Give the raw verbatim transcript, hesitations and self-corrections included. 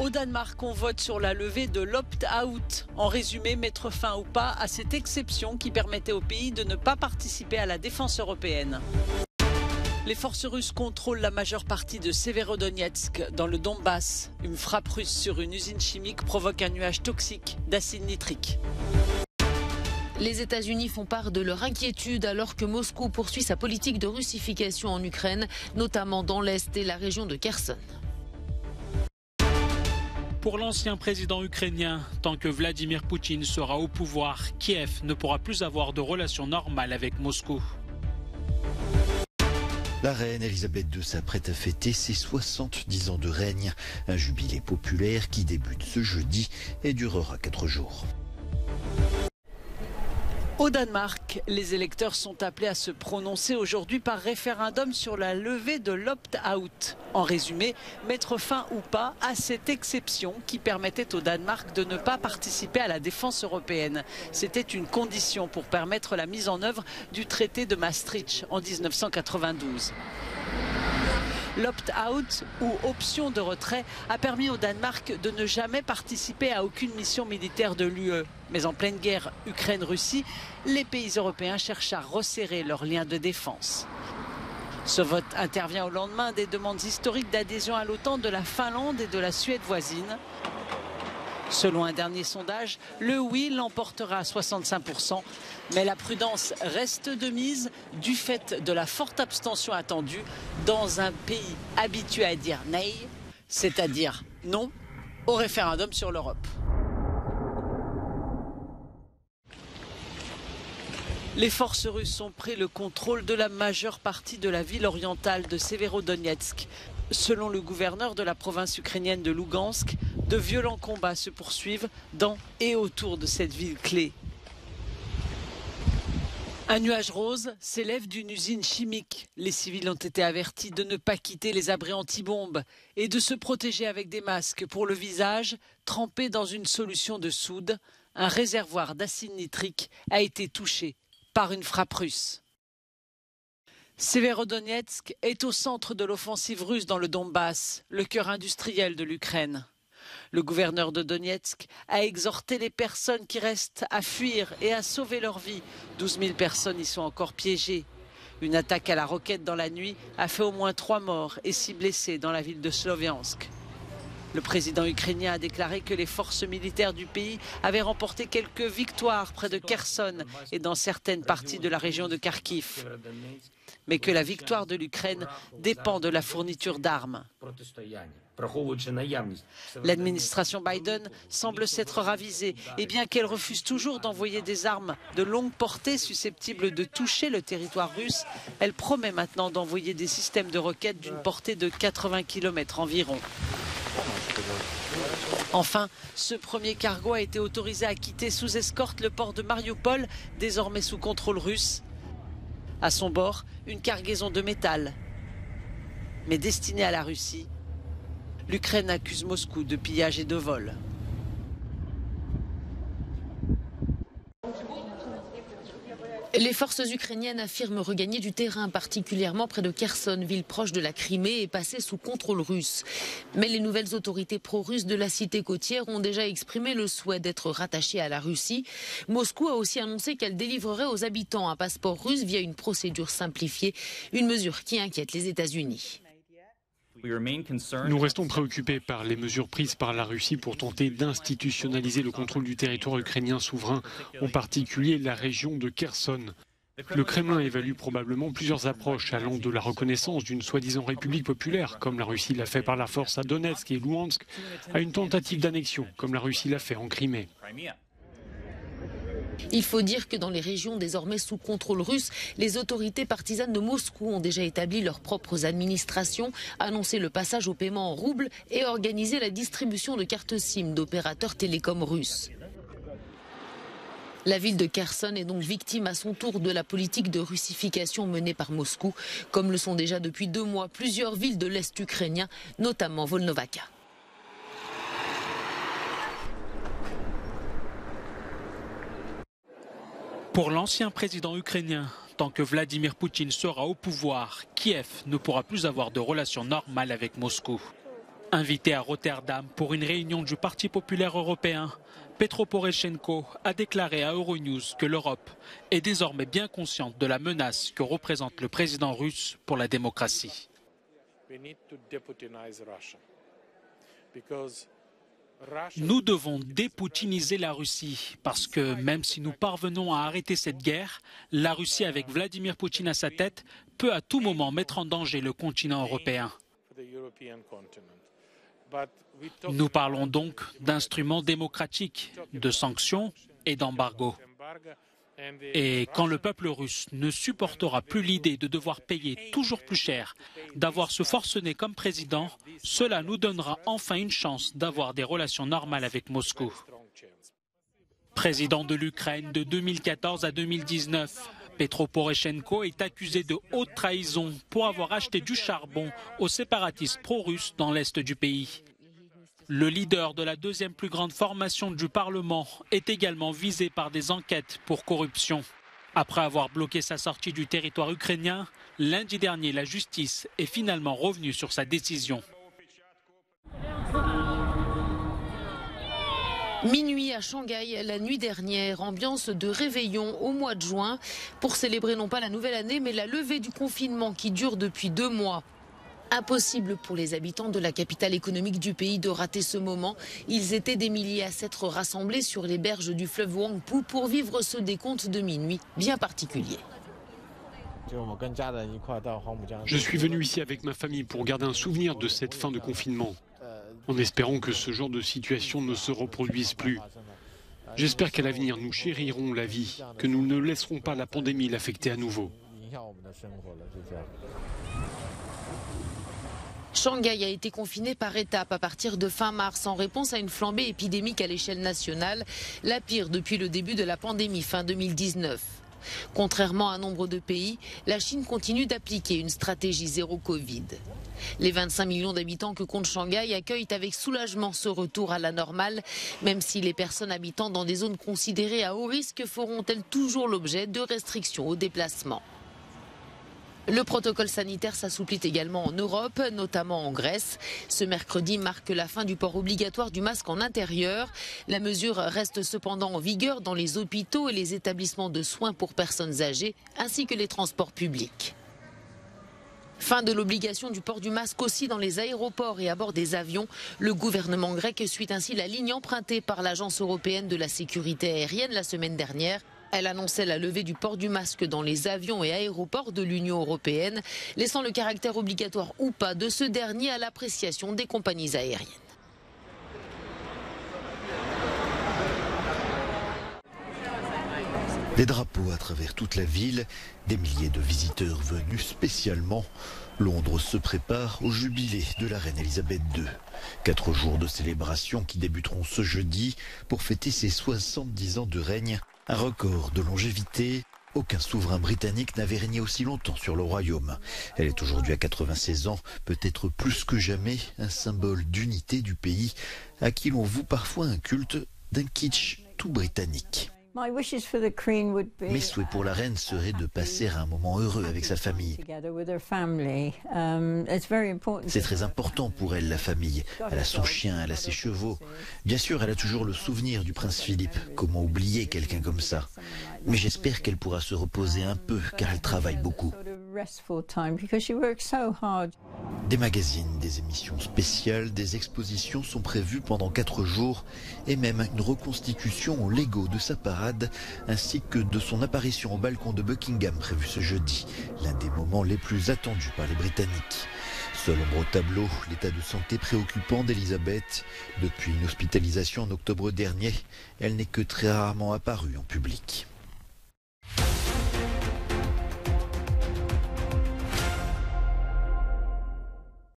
Au Danemark, on vote sur la levée de l'opt-out. En résumé, mettre fin ou pas à cette exception qui permettait au pays de ne pas participer à la défense européenne. Les forces russes contrôlent la majeure partie de Severodonetsk, dans le Donbass. Une frappe russe sur une usine chimique provoque un nuage toxique d'acide nitrique. Les États-Unis font part de leur inquiétude alors que Moscou poursuit sa politique de russification en Ukraine, notamment dans l'Est et la région de Kherson. Pour l'ancien président ukrainien, tant que Vladimir Poutine sera au pouvoir, Kiev ne pourra plus avoir de relations normales avec Moscou. La reine Elisabeth deux s'apprête à fêter ses soixante-dix ans de règne. Un jubilé populaire qui débute ce jeudi et durera quatre jours. Au Danemark, les électeurs sont appelés à se prononcer aujourd'hui par référendum sur la levée de l'opt-out. En résumé, mettre fin ou pas à cette exception qui permettait au Danemark de ne pas participer à la défense européenne. C'était une condition pour permettre la mise en œuvre du traité de Maastricht en mille neuf cent quatre-vingt-douze. L'opt-out, ou option de retrait, a permis au Danemark de ne jamais participer à aucune mission militaire de l'U E. Mais en pleine guerre Ukraine-Russie, les pays européens cherchent à resserrer leurs liens de défense. Ce vote intervient au lendemain des demandes historiques d'adhésion à l'OTAN de la Finlande et de la Suède voisine. Selon un dernier sondage, le oui l'emportera à soixante-cinq pour cent. Mais la prudence reste de mise du fait de la forte abstention attendue dans un pays habitué à dire « nay », c'est-à-dire non, au référendum sur l'Europe. Les forces russes ont pris le contrôle de la majeure partie de la ville orientale de Severodonetsk. Selon le gouverneur de la province ukrainienne de Lugansk, de violents combats se poursuivent dans et autour de cette ville clé. Un nuage rose s'élève d'une usine chimique. Les civils ont été avertis de ne pas quitter les abris antibombes et de se protéger avec des masques pour le visage trempés dans une solution de soude. Un réservoir d'acide nitrique a été touché par une frappe russe. Severodonetsk est au centre de l'offensive russe dans le Donbass, le cœur industriel de l'Ukraine. Le gouverneur de Donetsk a exhorté les personnes qui restent à fuir et à sauver leur vie. douze mille personnes y sont encore piégées. Une attaque à la roquette dans la nuit a fait au moins trois morts et six blessés dans la ville de Sloviansk. Le président ukrainien a déclaré que les forces militaires du pays avaient remporté quelques victoires près de Kherson et dans certaines parties de la région de Kharkiv, mais que la victoire de l'Ukraine dépend de la fourniture d'armes. L'administration Biden semble s'être ravisée, et bien qu'elle refuse toujours d'envoyer des armes de longue portée susceptibles de toucher le territoire russe, elle promet maintenant d'envoyer des systèmes de roquettes d'une portée de quatre-vingts kilomètres environ. Enfin, ce premier cargo a été autorisé à quitter sous escorte le port de Mariupol, désormais sous contrôle russe. À son bord, une cargaison de métal, mais destinée à la Russie. L'Ukraine accuse Moscou de pillage et de vol. Les forces ukrainiennes affirment regagner du terrain, particulièrement près de Kherson, ville proche de la Crimée et passée sous contrôle russe. Mais les nouvelles autorités pro-russes de la cité côtière ont déjà exprimé le souhait d'être rattachées à la Russie. Moscou a aussi annoncé qu'elle délivrerait aux habitants un passeport russe via une procédure simplifiée, une mesure qui inquiète les États-Unis. Nous restons préoccupés par les mesures prises par la Russie pour tenter d'institutionnaliser le contrôle du territoire ukrainien souverain, en particulier la région de Kherson. Le Kremlin évalue probablement plusieurs approches allant de la reconnaissance d'une soi-disant république populaire, comme la Russie l'a fait par la force à Donetsk et Luhansk, à une tentative d'annexion, comme la Russie l'a fait en Crimée. Il faut dire que dans les régions désormais sous contrôle russe, les autorités partisanes de Moscou ont déjà établi leurs propres administrations, annoncé le passage au paiement en roubles et organisé la distribution de cartes SIM d'opérateurs télécoms russes. La ville de Kherson est donc victime à son tour de la politique de russification menée par Moscou, comme le sont déjà depuis deux mois plusieurs villes de l'Est ukrainien, notamment Volnovakha. Pour l'ancien président ukrainien, tant que Vladimir Poutine sera au pouvoir, Kiev ne pourra plus avoir de relations normales avec Moscou. Invité à Rotterdam pour une réunion du Parti populaire européen, Petro Poroshenko a déclaré à Euronews que l'Europe est désormais bien consciente de la menace que représente le président russe pour la démocratie. Nous devons dépoutiniser la Russie parce que même si nous parvenons à arrêter cette guerre, la Russie avec Vladimir Poutine à sa tête peut à tout moment mettre en danger le continent européen. Nous parlons donc d'instruments démocratiques, de sanctions et d'embargo. Et quand le peuple russe ne supportera plus l'idée de devoir payer toujours plus cher, d'avoir ce forcené comme président, cela nous donnera enfin une chance d'avoir des relations normales avec Moscou. Président de l'Ukraine de deux mille quatorze à deux mille dix-neuf, Petro Poroshenko est accusé de haute trahison pour avoir acheté du charbon aux séparatistes pro-russes dans l'est du pays. Le leader de la deuxième plus grande formation du Parlement est également visé par des enquêtes pour corruption. Après avoir bloqué sa sortie du territoire ukrainien, lundi dernier, la justice est finalement revenue sur sa décision. Minuit à Shanghai, la nuit dernière, ambiance de réveillon au mois de juin pour célébrer non pas la nouvelle année mais la levée du confinement qui dure depuis deux mois. Impossible pour les habitants de la capitale économique du pays de rater ce moment. Ils étaient des milliers à s'être rassemblés sur les berges du fleuve Huangpu pour vivre ce décompte de minuit bien particulier. Je suis venu ici avec ma famille pour garder un souvenir de cette fin de confinement, en espérant que ce genre de situation ne se reproduise plus. J'espère qu'à l'avenir, nous chérirons la vie, que nous ne laisserons pas la pandémie l'affecter à nouveau. Shanghai a été confiné par étapes à partir de fin mars en réponse à une flambée épidémique à l'échelle nationale, la pire depuis le début de la pandémie fin deux mille dix-neuf. Contrairement à nombre de pays, la Chine continue d'appliquer une stratégie zéro Covid. Les vingt-cinq millions d'habitants que compte Shanghai accueillent avec soulagement ce retour à la normale, même si les personnes habitant dans des zones considérées à haut risque feront-elles toujours l'objet de restrictions au déplacement. Le protocole sanitaire s'assouplit également en Europe, notamment en Grèce. Ce mercredi marque la fin du port obligatoire du masque en intérieur. La mesure reste cependant en vigueur dans les hôpitaux et les établissements de soins pour personnes âgées, ainsi que les transports publics. Fin de l'obligation du port du masque aussi dans les aéroports et à bord des avions. Le gouvernement grec suit ainsi la ligne empruntée par l'Agence européenne de la sécurité aérienne la semaine dernière. Elle annonçait la levée du port du masque dans les avions et aéroports de l'Union européenne, laissant le caractère obligatoire ou pas de ce dernier à l'appréciation des compagnies aériennes. Des drapeaux à travers toute la ville, des milliers de visiteurs venus spécialement. Londres se prépare au jubilé de la reine Elisabeth deux. Quatre jours de célébrations qui débuteront ce jeudi pour fêter ses soixante-dix ans de règne. Un record de longévité, aucun souverain britannique n'avait régné aussi longtemps sur le royaume. Elle est aujourd'hui à quatre-vingt-seize ans, peut-être plus que jamais un symbole d'unité du pays, à qui l'on voue parfois un culte d'un kitsch tout britannique. Mes souhaits pour la reine seraient de passer un moment heureux avec sa famille. C'est très important pour elle, la famille. Elle a son chien, elle a ses chevaux. Bien sûr, elle a toujours le souvenir du prince Philippe. Comment oublier quelqu'un comme ça? Mais j'espère qu'elle pourra se reposer un peu, car elle travaille beaucoup. Des magazines, des émissions spéciales, des expositions sont prévues pendant quatre jours et même une reconstitution en Lego de sa parade ainsi que de son apparition au balcon de Buckingham prévue ce jeudi, l'un des moments les plus attendus par les Britanniques. Seul ombre au tableau, l'état de santé préoccupant d'Elisabeth. Depuis une hospitalisation en octobre dernier, elle n'est que très rarement apparue en public.